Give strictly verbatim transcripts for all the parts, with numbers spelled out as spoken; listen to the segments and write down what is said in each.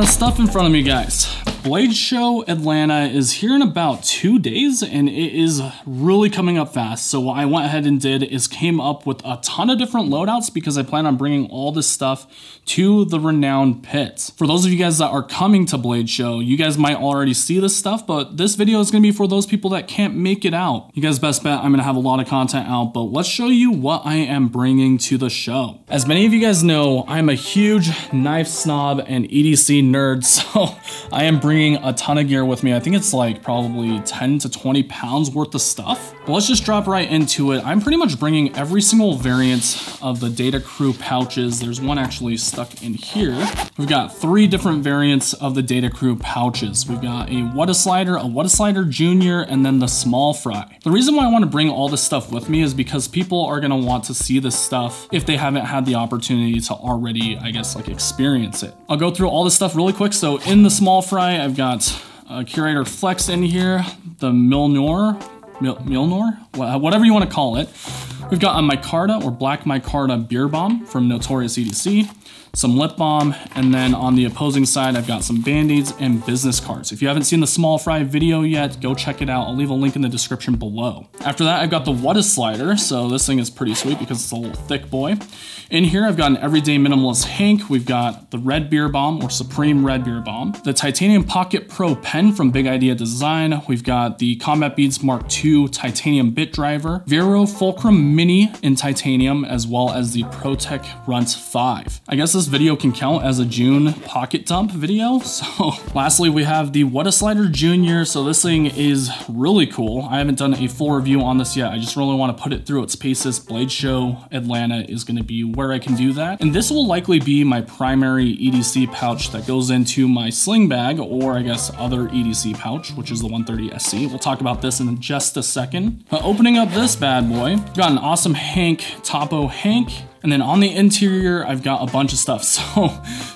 lot of stuff in front of me, guys. Blade Show Atlanta is here in about two days and it is really coming up fast. So what I went ahead and did is came up with a ton of different loadouts because I plan on bringing all this stuff to the renowned pits. For those of you guys that are coming to Blade Show, you guys might already see this stuff, but this video is gonna be for those people that can't make it out. You guys best bet I'm gonna have a lot of content out, but let's show you what I am bringing to the show. As many of you guys know, I'm a huge knife snob and E D C nerd, so I am bringing bringing a ton of gear with me. I think it's like probably ten to twenty pounds worth of stuff. But let's just drop right into it. I'm pretty much bringing every single variant of the Data Crew pouches. There's one actually stuck in here. We've got three different variants of the Data Crew pouches. We've got a WhataSlider, a WhataSlider Junior, and then the Small Fry. The reason why I want to bring all this stuff with me is because people are going to want to see this stuff if they haven't had the opportunity to already, I guess, like experience it. I'll go through all this stuff really quick. So in the Small Fry, I've got a Curator Flex in here, the Milnor, Mil Milnor, whatever you want to call it. We've got a micarta or black micarta beer bomb from Notorious E D C, some lip balm, and then on the opposing side, I've got some band-aids and business cards. If you haven't seen the Small Fry video yet, go check it out. I'll leave a link in the description below. After that, I've got the WhataSlider. So this thing is pretty sweet because it's a little thick boy. In here, I've got an Everyday Minimalist Hank. We've got the Red Beer Bomb or Supreme Red Beer Bomb, the Titanium Pocket Pro Pen from Big Idea Design. We've got the Combat Beads Mark two Titanium Bit Driver, Vero Fulcrum Mini in Titanium, as well as the Protech Runt five. I guess this This video can count as a June pocket dump video. So lastly, we have the WhataSlider Junior. So this thing is really cool. I haven't done a full review on this yet. I just really want to put it through its paces. Blade Show Atlanta is going to be where I can do that. And this will likely be my primary E D C pouch that goes into my sling bag, or I guess other E D C pouch, which is the one thirty S C. We'll talk about this in just a second. But opening up this bad boy, we've got an awesome Hank, Topo Hank. And then on the interior, I've got a bunch of stuff. So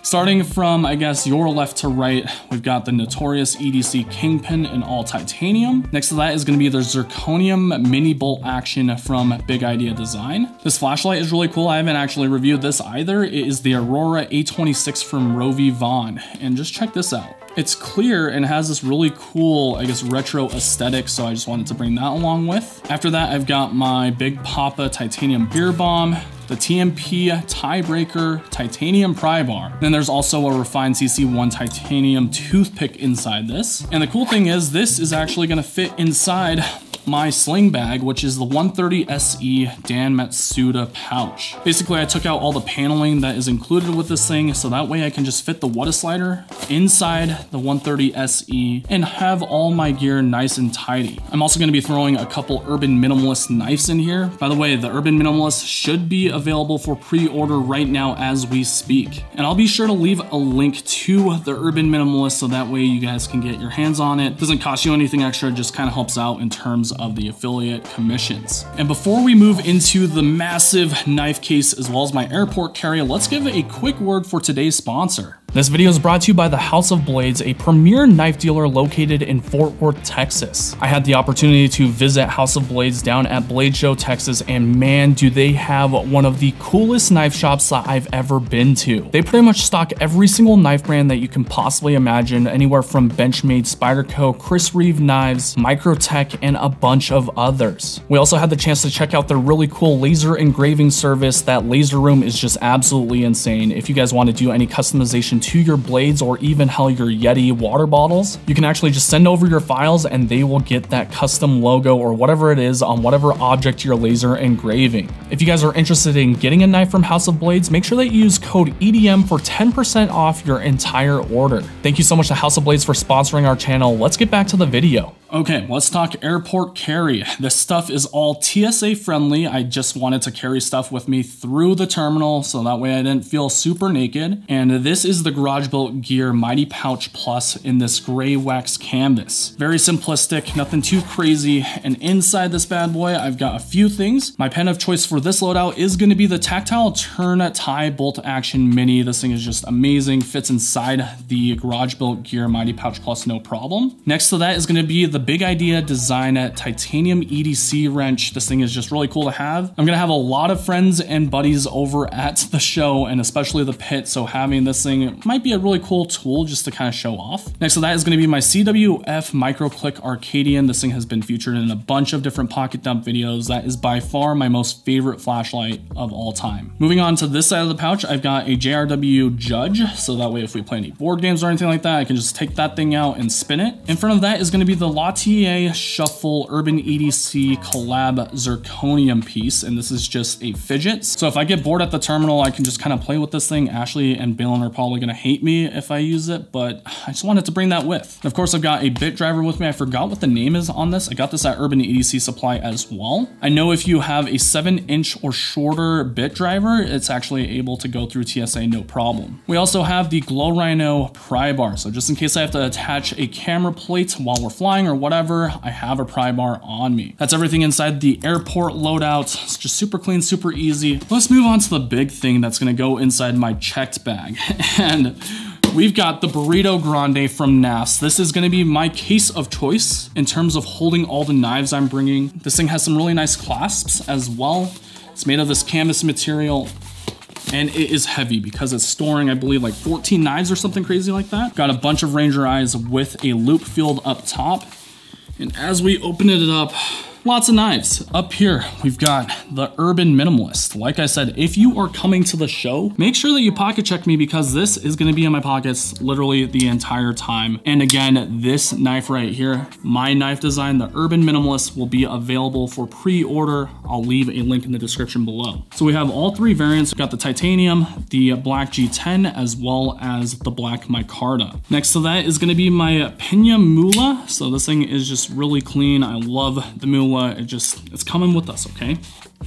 starting from, I guess, your left to right, we've got the Notorious E D C Kingpin in all titanium. Next to that is gonna be the Zirconium Mini Bolt Action from Big Idea Design. This flashlight is really cool. I haven't actually reviewed this either. It is the Aurora A twenty-six from RovyVon. And just check this out. It's clear and has this really cool, I guess, retro aesthetic, so I just wanted to bring that along with. After that, I've got my Big Papa Titanium Beer Bomb, the T M P Tiebreaker Titanium Pry Bar. Then there's also a Refined C C one Titanium Toothpick inside this. And the cool thing is this is actually gonna fit inside my sling bag, which is the one thirty S E Dan Matsuda pouch. Basically, I took out all the paneling that is included with this thing, so that way I can just fit the WhataSlider inside the one thirty S E and have all my gear nice and tidy. I'm also gonna be throwing a couple Urban Minimalist knives in here. By the way, the Urban Minimalist should be available for pre-order right now as we speak. And I'll be sure to leave a link to the Urban Minimalist so that way you guys can get your hands on it. Doesn't cost you anything extra, just kind of helps out in terms of of the affiliate commissions. And before we move into the massive knife case as well as my airport carrier, let's give a quick word for today's sponsor. This video is brought to you by the House of Blades, a premier knife dealer located in Fort Worth, Texas. I had the opportunity to visit House of Blades down at Blade Show, Texas, and man, do they have one of the coolest knife shops that I've ever been to. They pretty much stock every single knife brand that you can possibly imagine, anywhere from Benchmade, Spyderco, Chris Reeve Knives, Microtech, and a bunch of others. We also had the chance to check out their really cool laser engraving service. That laser room is just absolutely insane. If you guys want to do any customization to your blades or even how your Yeti water bottles, you can actually just send over your files and they will get that custom logo or whatever it is on whatever object you're laser engraving. If you guys are interested in getting a knife from House of Blades, make sure that you use code E D M for ten percent off your entire order. Thank you so much to House of Blades for sponsoring our channel. Let's get back to the video. Okay, let's talk airport carry. This stuff is all T S A friendly. I just wanted to carry stuff with me through the terminal so that way I didn't feel super naked. And this is the GarageBuilt Gear Mighty Pouch Plus in this gray wax canvas. Very simplistic, nothing too crazy. And inside this bad boy, I've got a few things. My pen of choice for this loadout is gonna be the Tactile Turn Tie Bolt Action Mini. This thing is just amazing. Fits inside the GarageBuilt Gear Mighty Pouch Plus, no problem. Next to that is gonna be the Big Idea Design Titanium E D C wrench. This thing is just really cool to have. I'm gonna have a lot of friends and buddies over at the show and especially the pit, so having this thing might be a really cool tool just to kind of show off. Next to that is gonna be my C W F MicroClick Arcadian. This thing has been featured in a bunch of different pocket dump videos. That is by far my most favorite flashlight of all time. Moving on to this side of the pouch, I've got a J R W Judge, so that way if we play any board games or anything like that, I can just take that thing out and spin it. In front of that is gonna be the T A Shuffle Urban E D C Collab Zirconium piece, and this is just a fidget. So if I get bored at the terminal, I can just kind of play with this thing. Ashley and Balin are probably gonna hate me if I use it, but I just wanted to bring that with. And of course, I've got a bit driver with me. I forgot what the name is on this. I got this at Urban E D C Supply as well. I know if you have a seven inch or shorter bit driver, it's actually able to go through T S A no problem. We also have the Glow Rhino pry bar. So just in case I have to attach a camera plate while we're flying or whatever, I have a pry bar on me. That's everything inside the airport loadout. It's just super clean, super easy. Let's move on to the big thing that's gonna go inside my checked bag. And we've got the Burrito Grande from N A S. This is gonna be my case of choice in terms of holding all the knives I'm bringing. This thing has some really nice clasps as well. It's made of this canvas material, and it is heavy because it's storing, I believe, like fourteen knives or something crazy like that. Got a bunch of Ranger Eyes with a loop field up top. And as we open it up, lots of knives. Up here, we've got the Urban Minimalist. Like I said, if you are coming to the show, make sure that you pocket check me because this is gonna be in my pockets literally the entire time. And again, this knife right here, my knife design, the Urban Minimalist, will be available for pre-order. I'll leave a link in the description below. So we have all three variants. We've got the titanium, the black G ten, as well as the black micarta. Next to that is gonna be my Pina Mula. So this thing is just really clean. I love the Mula. It just, it's coming with us, okay?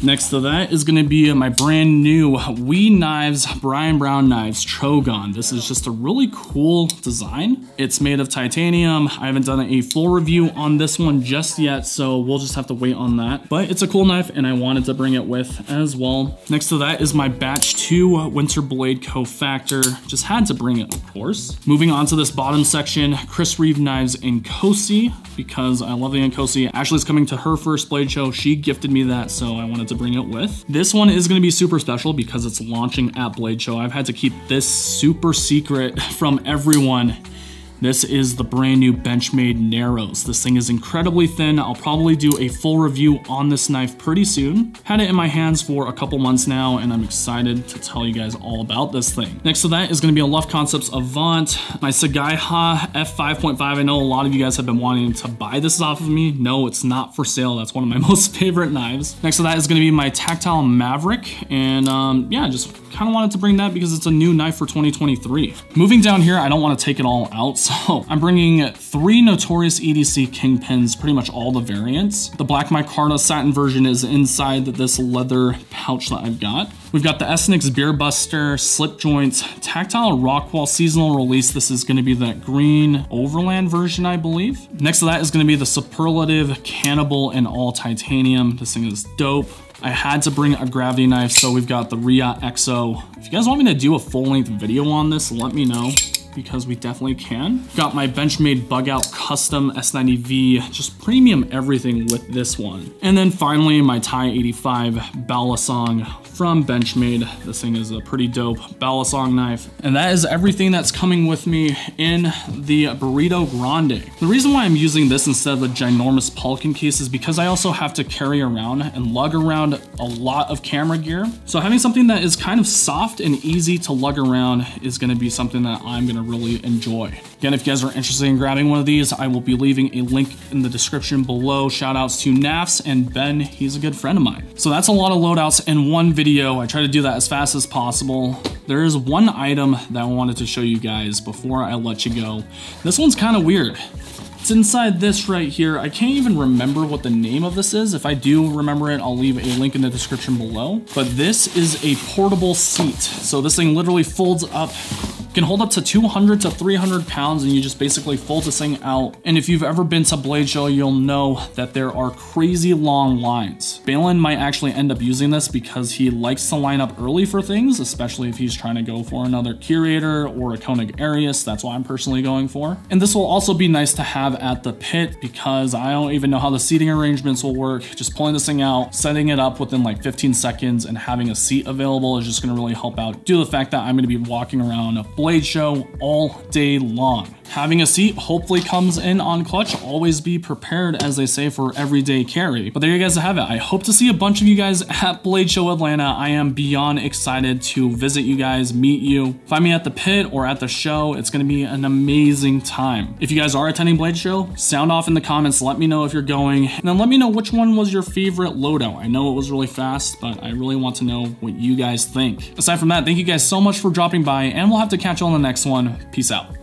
Next to that is gonna be my brand new Wee Knives, Brian Brown Knives Trogon. This is just a really cool design. It's made of titanium. I haven't done a full review on this one just yet, so we'll just have to wait on that. But it's a cool knife and I wanted to bring it with as well. Next to that is my Batch two Winter Blade Co-Factor. Just had to bring it, of course. Moving on to this bottom section, Chris Reeve Knives Nkosi, because I love the Nkosi. Ashley's coming to her first Blade Show. She gifted me that, so I wanted to bring it with. This one is gonna be super special because it's launching at Blade Show. I've had to keep this super secret from everyone. This is the brand new Benchmade Narrows. This thing is incredibly thin. I'll probably do a full review on this knife pretty soon. Had it in my hands for a couple months now, and I'm excited to tell you guys all about this thing. Next to that is gonna be a Luff Concepts Avant, my Sagaiha F five point five. I know a lot of you guys have been wanting to buy this off of me. No, it's not for sale. That's one of my most favorite knives. Next to that is gonna be my Tactile Maverick. And um, yeah, just kind of wanted to bring that because it's a new knife for twenty twenty-three. Moving down here, I don't wanna take it all out. So I'm bringing three Notorious E D C Kingpins, pretty much all the variants. The black micarta satin version is inside this leather pouch that I've got. We've got the Essex Beer Buster, Slip Joints, Tactile Rockwall Seasonal Release. This is gonna be that green Overland version, I believe. Next to that is gonna be the Superlative Cannibal in all titanium. This thing is dope. I had to bring a gravity knife, so we've got the R I A X O. If you guys want me to do a full-length video on this, let me know, because we definitely can. Got my Benchmade Bug Out Custom S ninety V, just premium everything with this one. And then finally, my T A eighty-five Balasong from Benchmade. This thing is a pretty dope Balasong knife. And that is everything that's coming with me in the Burrito Grande. The reason why I'm using this instead of a ginormous Pelican case is because I also have to carry around and lug around a lot of camera gear. So having something that is kind of soft and easy to lug around is gonna be something that I'm gonna really enjoy. Again, if you guys are interested in grabbing one of these, I will be leaving a link in the description below. Shout outs to N A S and Ben, he's a good friend of mine. So that's a lot of loadouts in one video. I try to do that as fast as possible. There is one item that I wanted to show you guys before I let you go. This one's kind of weird. It's inside this right here. I can't even remember what the name of this is. If I do remember it, I'll leave a link in the description below. But this is a portable seat. So this thing literally folds up, can hold up to two hundred to three hundred pounds, and you're just basically fold this thing out. And if you've ever been to Blade Show, you'll know that there are crazy long lines. Balin might actually end up using this because he likes to line up early for things, especially if he's trying to go for another Curator or a Koenig Arius. That's what I'm personally going for. And this will also be nice to have at the pit because I don't even know how the seating arrangements will work. Just pulling this thing out, setting it up within like fifteen seconds and having a seat available is just gonna really help out due to the fact that I'm gonna be walking around a Blade Show all day long. Having a seat hopefully comes in on clutch. Always be prepared, as they say, for everyday carry. But there you guys have it. I hope to see a bunch of you guys at Blade Show Atlanta. I am beyond excited to visit you guys, meet you. Find me at the pit or at the show. It's gonna be an amazing time. If you guys are attending Blade Show, sound off in the comments. Let me know if you're going. And then let me know which one was your favorite loadout. I know it was really fast, but I really want to know what you guys think. Aside from that, thank you guys so much for dropping by, and we'll have to catch you on the next one. Peace out.